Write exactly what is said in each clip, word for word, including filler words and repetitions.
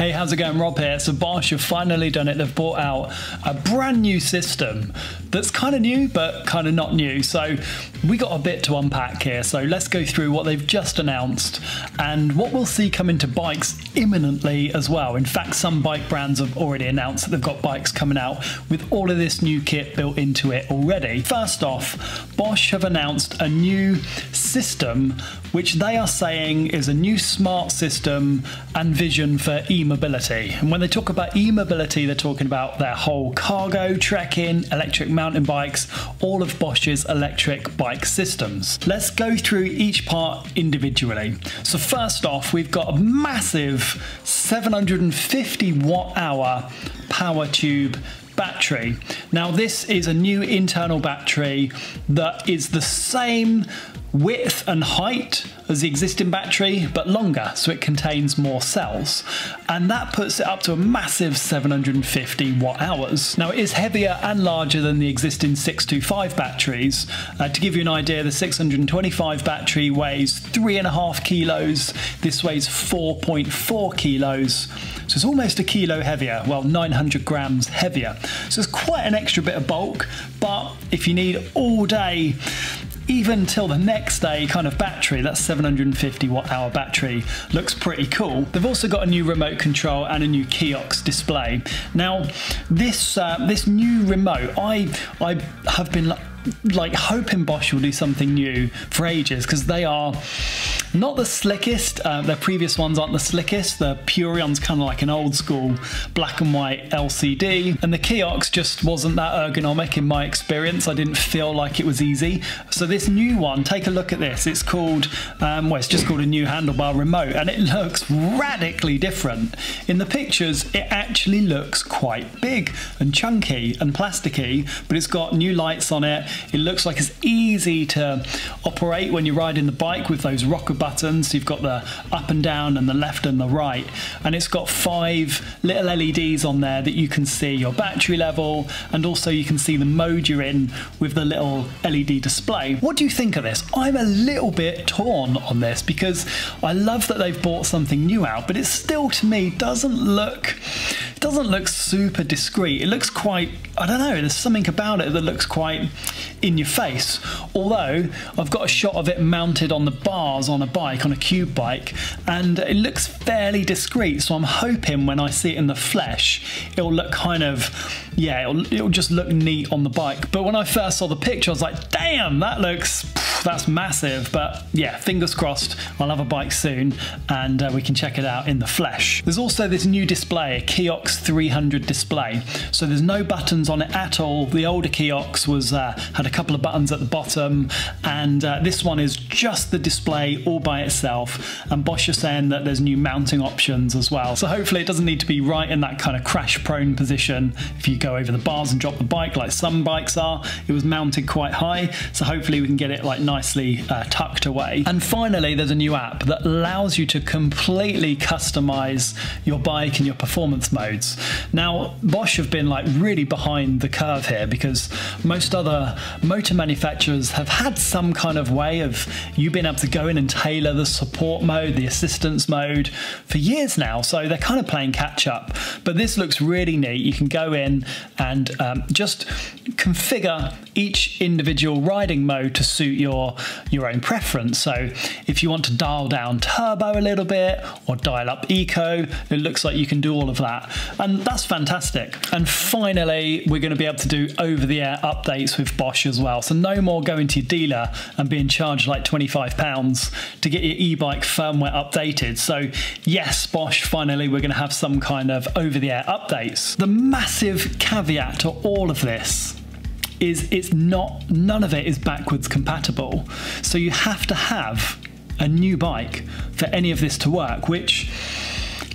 Hey, how's it going? Rob here. So Bosch have finally done it. They've brought out a brand new system that's kind of new, but kind of not new. So we got a bit to unpack here. So let's go through what they've just announced and what we'll see coming to bikes imminently as well. In fact, some bike brands have already announced that they've got bikes coming out with all of this new kit built into it already. First off, Bosch have announced a new system, which they are saying is a new smart system and vision for e-mobility. And when they talk about e-mobility, they're talking about their whole cargo, trekking, electric mountain bikes, all of Bosch's electric bike systems. Let's go through each part individually. So first off, we've got a massive seven hundred fifty watt hour power tube battery. Now this is a new internal battery that is the same width and height as the existing battery, but longer, so it contains more cells. And that puts it up to a massive seven hundred fifty watt hours. Now it is heavier and larger than the existing six two five batteries. Uh, to give you an idea, the six twenty-five battery weighs three and a half kilos. This weighs four point four kilos. So it's almost a kilo heavier, well, nine hundred grams heavier. So it's quite an extra bit of bulk, but if you need all day, even till the next day kind of battery, that seven hundred fifty watt hour battery looks pretty cool. They've also got a new remote control and a new Kiox display. Now, this uh, this new remote, I I have been like hoping Bosch will do something new for ages, because they are not the slickest. Uh, their previous ones aren't the slickest. The Purion's kind of like an old school black and white L C D, and the Kiox just wasn't that ergonomic in my experience. I didn't feel like it was easy. So this new one, take a look at this. It's called, um, well, it's just called a new handlebar remote, and it looks radically different. In the pictures, it actually looks quite big and chunky and plasticky, but it's got new lights on it. It looks like it's easy to operate when you're riding the bike with those rocker buttons. So you've got the up and down and the left and the right, and it's got five little L E Ds on there that you can see your battery level, and also you can see the mode you're in with the little L E D display. What do you think of this? I'm a little bit torn on this, because I love that they've brought something new out, but it still to me doesn't look it doesn't look super discreet. It looks quite, I don't know, there's something about it that looks quite in your face. Although I've got a shot of it mounted on the bars on a bike, on a Cube bike, and it looks fairly discreet, so I'm hoping when I see it in the flesh, it'll look kind of, yeah, it'll, it'll just look neat on the bike. But when I first saw the picture, I was like, damn, that looks, that's massive. But yeah, fingers crossed, I'll have a bike soon, and uh, we can check it out in the flesh. There's also this new display, a Kiox three hundred display. So there's no buttons on it at all. The older Kiox was uh, had a couple of buttons at the bottom, and uh, this one is just the display all by itself. And Bosch are saying that there's new mounting options as well. So hopefully it doesn't need to be right in that kind of crash prone position. If you go over the bars and drop the bike like some bikes are, it was mounted quite high. So hopefully we can get it like nicely uh, tucked away. And finally, there's a new app that allows you to completely customize your bike and your performance modes. Now, Bosch have been like really behind the curve here, because most other motor manufacturers have had some kind of way of you being able to go in and tailor the support mode, the assistance mode for years now. So they're kind of playing catch up, but this looks really neat. You can go in and um, just configure each individual riding mode to suit your, your own preference. So if you want to dial down turbo a little bit or dial up eco, it looks like you can do all of that. And that's fantastic. And finally, we're going to be able to do over-the-air updates with Bosch as well. So no more going to your dealer and being charged like twenty-five pounds to get your e-bike firmware updated. So yes, Bosch, finally, we're going to have some kind of over-the-air updates. The massive caveat to all of this is it's not, none of it is backwards compatible. So you have to have a new bike for any of this to work, which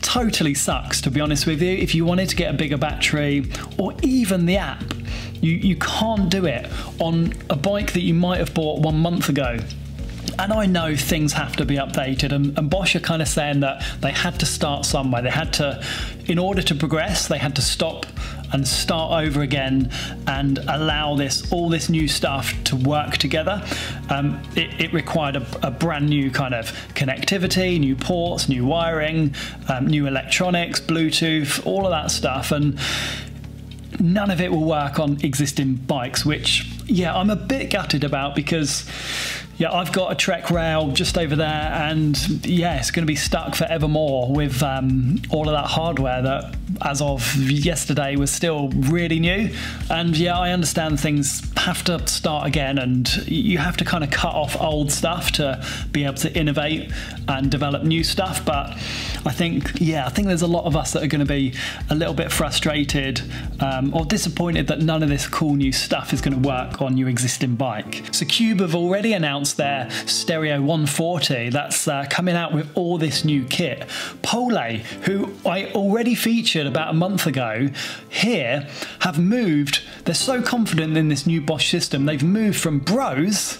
totally sucks, to be honest with you. If you wanted to get a bigger battery or even the app, you, you can't do it on a bike that you might have bought one month ago. And I know things have to be updated, and, and Bosch are kind of saying that they had to start somewhere. They had to, in order to progress, they had to stop and start over again and allow this all this new stuff to work together. Um, it, it required a, a brand new kind of connectivity, new ports, new wiring, um, new electronics, Bluetooth, all of that stuff, and none of it will work on existing bikes, which, yeah, I'm a bit gutted about, because yeah, I've got a Trek Rail just over there, and yeah, it's going to be stuck forevermore with um, all of that hardware that, as of yesterday, was still really new. And yeah, I understand things have to start again, and you have to kind of cut off old stuff to be able to innovate and develop new stuff. But I think, yeah, I think there's a lot of us that are going to be a little bit frustrated um, or disappointed that none of this cool new stuff is going to work on your existing bike. So Cube have already announced their Stereo one forty that's uh, coming out with all this new kit. Pole, who I already featured about a month ago, here have moved. They're so confident in this new Bosch system, they've moved from Brose,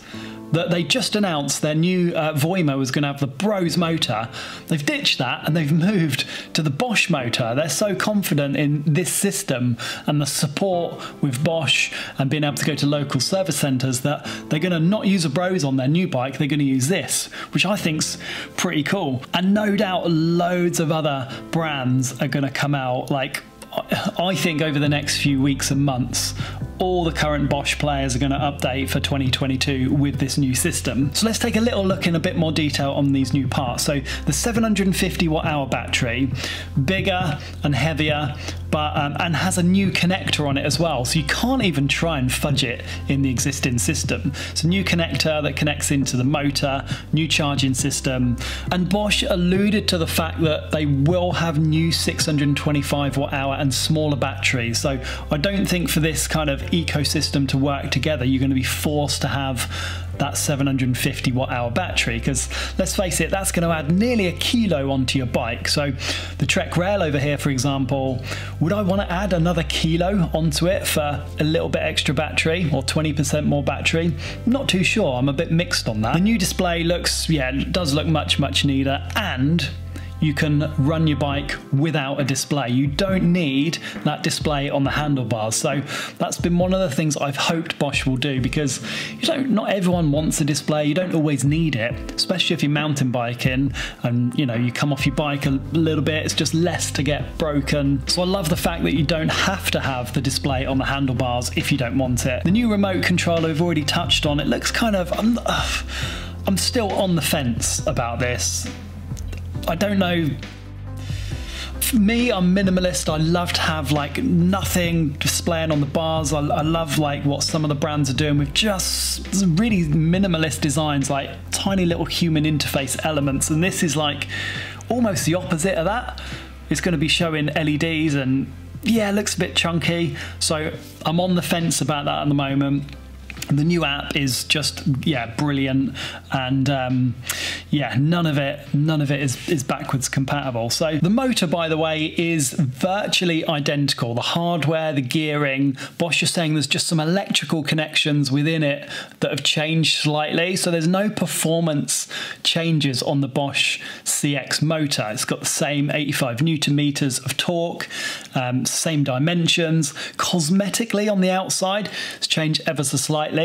that they just announced their new uh, Voima was going to have the Brose motor. They've ditched that and they've moved to the Bosch motor. They're so confident in this system and the support with Bosch and being able to go to local service centres that they're going to not use a Brose on their new bike. They're going to use this, which I think's pretty cool. And no doubt loads of other brands are going to come out. Like, I think over the next few weeks and months, all the current Bosch players are going to update for twenty twenty-two with this new system. So let's take a little look in a bit more detail on these new parts. So the seven hundred fifty watt hour battery, bigger and heavier, but um, and has a new connector on it as well. So you can't even try and fudge it in the existing system. It's a new connector that connects into the motor, new charging system. And Bosch alluded to the fact that they will have new six hundred twenty-five watt hour and smaller batteries. So I don't think for this kind of ecosystem to work together, you're going to be forced to have that seven hundred fifty watt hour battery, because let's face it, that's going to add nearly a kilo onto your bike. So the Trek Rail over here, for example, would I want to add another kilo onto it for a little bit extra battery or twenty percent more battery? Not too sure. I'm a bit mixed on that. The new display looks, yeah, it does look much, much neater, and you can run your bike without a display. You don't need that display on the handlebars. So that's been one of the things I've hoped Bosch will do, because you don't, not everyone wants a display. You don't always need it, especially if you're mountain biking and you know you come off your bike a little bit. It's just less to get broken. So I love the fact that you don't have to have the display on the handlebars if you don't want it. The new remote control I've already touched on. It looks kind of, I'm, uh, I'm still on the fence about this. I don't know. For me, I'm minimalist. I love to have like nothing displaying on the bars. I, I love like what some of the brands are doing with just really minimalist designs, like tiny little human interface elements. And this is like almost the opposite of that. It's going to be showing L E Ds and yeah, it looks a bit chunky. So I'm on the fence about that at the moment. The new app is just, yeah, brilliant, and um, yeah, none of it, none of it is, is backwards compatible. So the motor, by the way, is virtually identical. The hardware, the gearing, Bosch is saying there's just some electrical connections within it that have changed slightly. So there's no performance changes on the Bosch C X motor. It's got the same eighty-five newton meters of torque, um, same dimensions. Cosmetically on the outside, it's changed ever so slightly.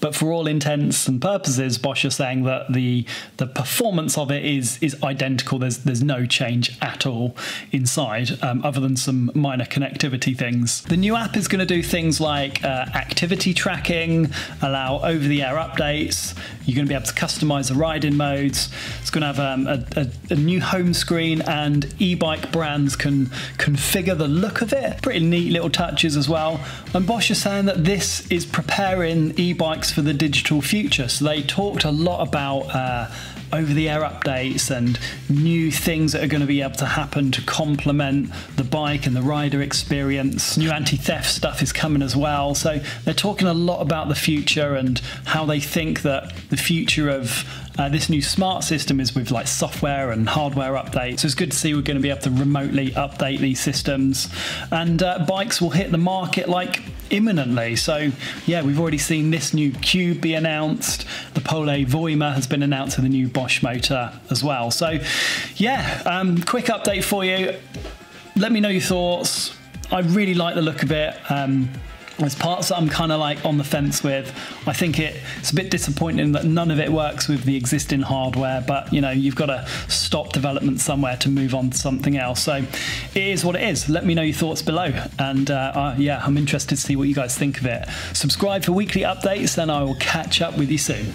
But for all intents and purposes, Bosch are saying that the the performance of it is is identical. There's there's no change at all inside, um, other than some minor connectivity things. The new app is going to do things like uh, activity tracking, allow over-the-air updates. You're going to be able to customize the riding modes. It's going to have um, a, a, a new home screen, and e-bike brands can configure the look of it. Pretty neat little touches as well. And Bosch is saying that this is preparing e-bikes for the digital future. So they talked a lot about uh, over-the-air updates and new things that are going to be able to happen to complement the bike and the rider experience. New anti-theft stuff is coming as well. So they're talking a lot about the future and how they think that the future of Uh, this new smart system is with like software and hardware updates. So it's good to see we're going to be able to remotely update these systems, and uh, bikes will hit the market like imminently. So yeah, we've already seen this new Cube be announced. The Pole Voima has been announced with the new Bosch motor as well. So yeah, um, quick update for you. Let me know your thoughts. I really like the look of it. Um, There's parts that I'm kind of like on the fence with. I think it, it's a bit disappointing that none of it works with the existing hardware, but you know, you've got to stop development somewhere to move on to something else. So it is what it is. Let me know your thoughts below. And uh, uh, yeah, I'm interested to see what you guys think of it. Subscribe for weekly updates, and I will catch up with you soon.